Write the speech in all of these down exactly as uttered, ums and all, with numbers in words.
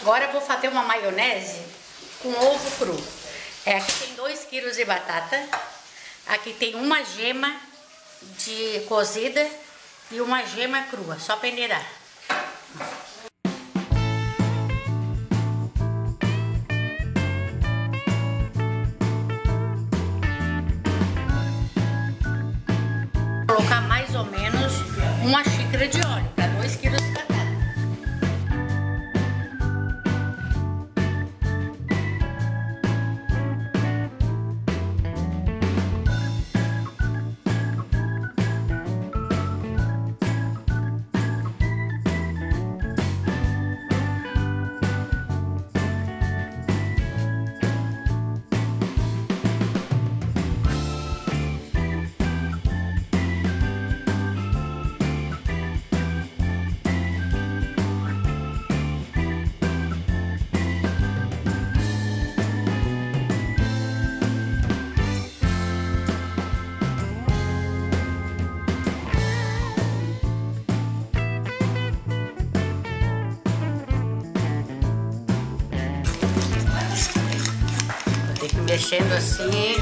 Agora eu vou fazer uma maionese com ovo cru. É, aqui tem dois quilos de batata, aqui tem uma gema de cozida e uma gema crua, só peneirar. Vou colocar mais ou menos uma xícara de óleo para dois quilos de batata. Mexendo assim.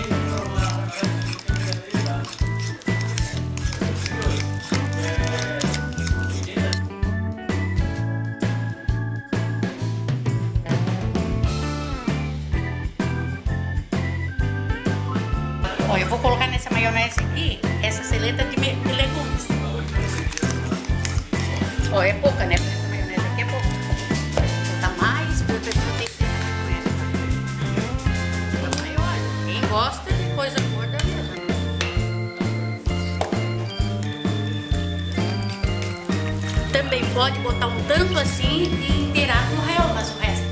Ó, eu vou colocar nessa maionese aqui essa seleta de, de legumes. Ó, é pouca, né? Gosta de coisa gorda mesmo. Também pode botar um tanto assim e inteirar com reolas o resto.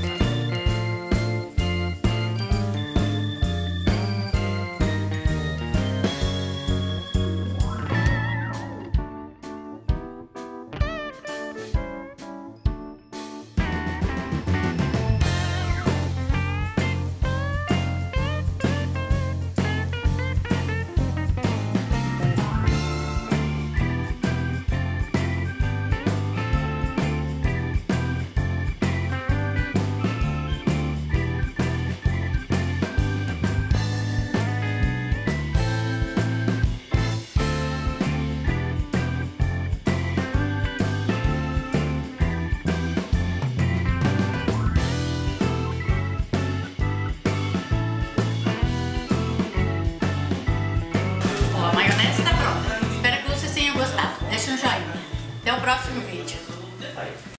Está pronta. Espero que vocês tenham gostado. Deixa um joinha. Até o próximo vídeo.